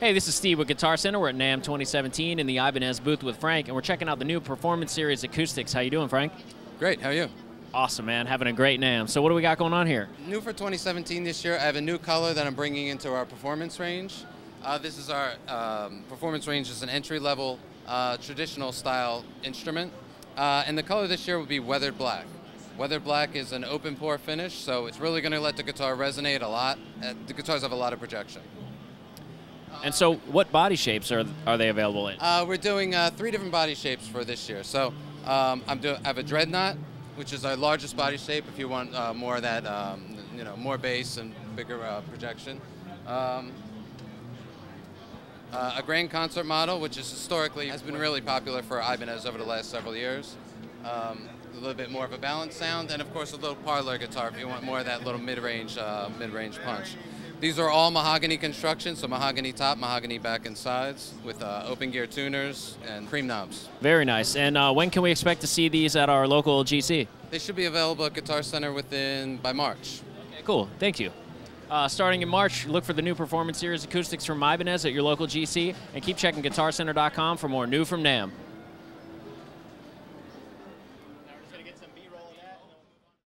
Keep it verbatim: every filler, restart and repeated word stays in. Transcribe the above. Hey, this is Steve with Guitar Center. We're at NAMM twenty seventeen in the Ibanez booth with Frank, and we're checking out the new Performance Series acoustics. How you doing, Frank? Great. How are you? Awesome, man. Having a great NAMM. So what do we got going on here? New for twenty seventeen this year, I have a new color that I'm bringing into our performance range. Uh, this is our um, performance range. It's an entry-level, uh, traditional-style instrument. Uh, and the color this year will be weathered black. Weathered black is an open-pour finish, so it's really going to let the guitar resonate a lot. Uh, the guitars have a lot of projection. And so what body shapes are are they available in? Uh, we're doing uh, three different body shapes for this year. So um, I'm doing, I have a Dreadnought, which is our largest body shape if you want uh, more of that, um, you know, more bass and bigger uh, projection. Um, uh, a Grand Concert model, which is historically has been really popular for Ibanez over the last several years. Um, a little bit more of a balanced sound, and of course a little parlor guitar if you want more of that little mid-range, uh, mid-range punch. These are all mahogany construction, so mahogany top, mahogany back and sides, with uh, open gear tuners and cream knobs. Very nice. And uh, when can we expect to see these at our local G C? They should be available at Guitar Center within by March. Okay, cool. Thank you. Uh, starting in March, look for the new Performance Series acoustics from Ibanez at your local G C, and keep checking Guitar Center dot com for more new from NAMM.